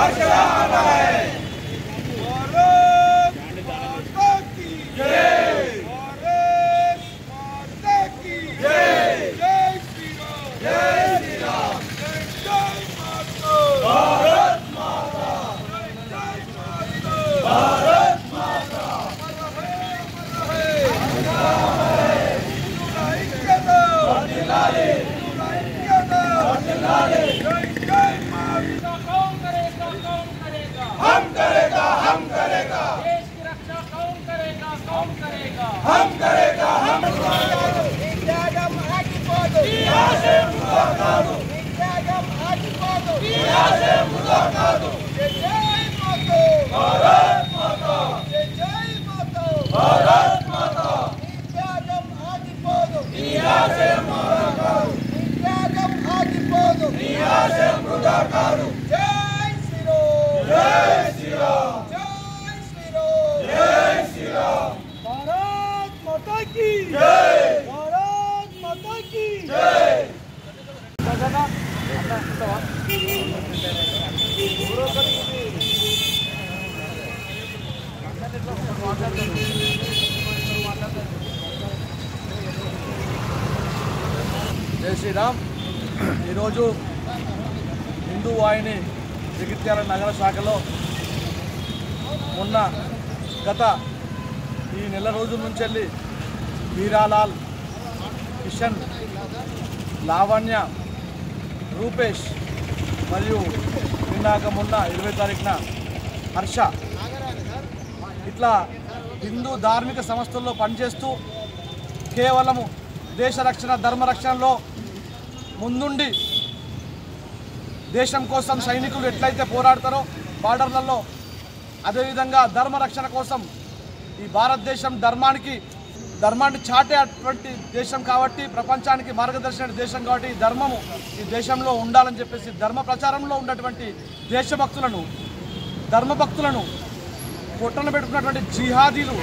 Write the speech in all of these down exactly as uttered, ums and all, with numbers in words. जय श्री राम। हिंदूवाहिनी జగిత్యాల नगर शाखलो उन्ना गत ఈ నెల రోజుల నుంచి వీరాలాల్ కిషన్ లావణ్య రూపేష్ మరియు నిన్నక మొన్న ఇరవై తారీఖున హర్ష ఇట్లా హిందూ ధార్మిక సంస్థల్లో పనిచేస్తూ కేవలం దేశ రక్షణ ధర్మ రక్షణలో ముందుండి దేశం కోసం సైనికులు ఎట్లయితే పోరాడతారో బార్డర్లలో అదే విధంగా ధర్మ రక్షణ కోసం ఈ భారతదేశం ధర్మానికి ధర్మాన్ని చాటేటువంటి దేశం కాబట్టి ప్రపంచానికి మార్గదర్శన దేశం కాబట్టి ధర్మము ఈ దేశంలో ఉండాలని చెప్పేసి ధర్మ ప్రచారంలో ఉన్నటువంటి దేశభక్తులను ధర్మభక్తులను పొట్టన పెట్టుకున్నటువంటి జిహాదీలు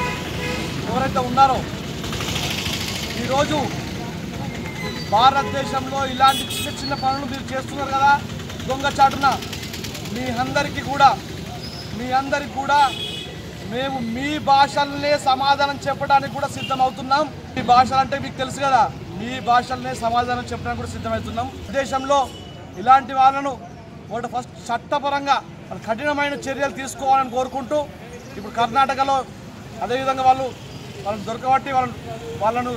ఎవరైతే ఉన్నారో ఈరోజు భారతదేశంలో ఇలాంటి చిన్న చిన్న పనులు మీరు చేస్తున్నారు కదా, దొంగచాటున మీ అందరికీ కూడా మీ అందరికీ కూడా మేము మీ భాషలనే సమాధానం చెప్పడానికి కూడా సిద్ధమవుతున్నాం। మీ భాషలంటే మీకు తెలుసు కదా, మీ భాషలనే సమాధానం చెప్పడానికి కూడా సిద్ధమవుతున్నాం। దేశంలో ఇలాంటి వాళ్ళను ఒకటి ఫస్ట్ చట్టపరంగా కఠినమైన చర్యలు తీసుకోవాలని కోరుకుంటూ ఇప్పుడు కర్ణాటకలో అదేవిధంగా వాళ్ళు వాళ్ళని దొరకబట్టి వాళ్ళ వాళ్ళను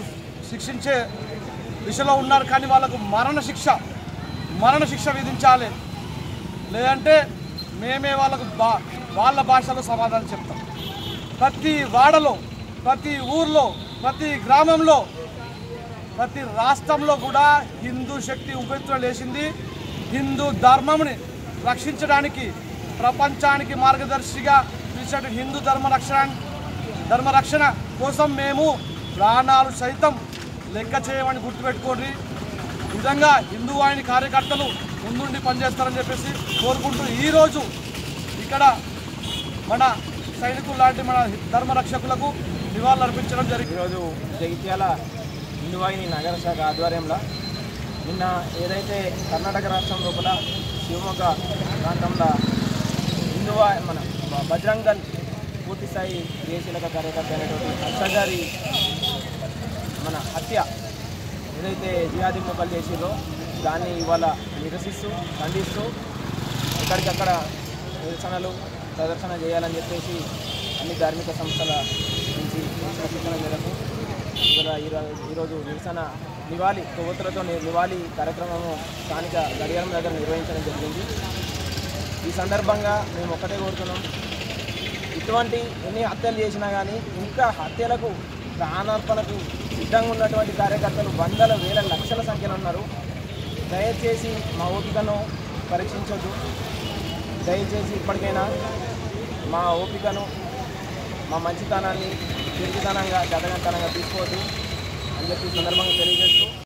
శిక్షించే దిశలో ఉన్నారు। కానీ వాళ్ళకు మరణశిక్ష మరణశిక్ష విధించాలి, లేదంటే మేమే వాళ్ళకు బా వాళ్ళ భాషలో సమాధానం చెప్తాం। ప్రతి వాడలో ప్రతి ఊర్లో ప్రతి గ్రామంలో ప్రతి రాష్ట్రంలో కూడా హిందూ శక్తి ఉపెత్తున లేచింది। హిందూ ధర్మంని రక్షించడానికి ప్రపంచానికి మార్గదర్శిగా నిలిచిన హిందూ ధర్మ రక్షణ ధర్మ రక్షణ కోసం మేము ప్రాణాలు సైతం లెక్క చేయమని గుర్తుపెట్టుకోండి। నిజంగా హిందూవాహిని కార్యకర్తలు ముందుండి పనిచేస్తారని చెప్పేసి కోరుకుంటూ ఈరోజు ఇక్కడ మన సైనికులు లాంటి మన ధర్మరక్షకులకు నివాళులు అర్పించడం జరిగింది। ఈరోజు జగిత్యాల హిందువాహిని నగర శాఖ ఆధ్వర్యంలో నిన్న ఏదైతే కర్ణాటక రాష్ట్రం లోపల శివమొగ్గ ప్రాంతంలో హిందువా మన బజరంగ్ దళ్ పూర్తి స్థాయి దేశీలక కార్యకర్త అనేటువంటి హర్షగారి మన హత్య ఏదైతే జియాది మొబైల్ చేసిందో దాన్ని ఇవాళ నిరసిస్తూ ఖండిస్తూ ఎక్కడికక్కడ నిరసనలు ప్రదర్శన చేయాలని చెప్పేసి అన్ని ధార్మిక సంస్థల నుంచి శిక్షణ మేరకు ఇవాళ ఈరోజు నిరసన నివాళి కొవ్వొత్తులతో నివాళి కార్యక్రమము స్థానిక గడియారం దగ్గర నిర్వహించడం జరిగింది। ఈ సందర్భంగా మేము ఒక్కటే కోరుతున్నాం, ఇటువంటి ఎన్ని హత్యలు చేసినా కానీ ఇంకా హత్యలకు ప్రాణార్పణకు సిద్ధంగా ఉన్నటువంటి కార్యకర్తలు వందల వేల లక్షల సంఖ్యలో ఉన్నారు। దయచేసి మా ఓపికను పరీక్షించొద్దు, దయచేసి ఇప్పటికైనా మా ఓపికను మా మంచితనాన్ని తిరిగితనంగా జగనంతనంగా తీసుకోవద్దు అని చెప్పి సందర్భంగా తెలియజేస్తూ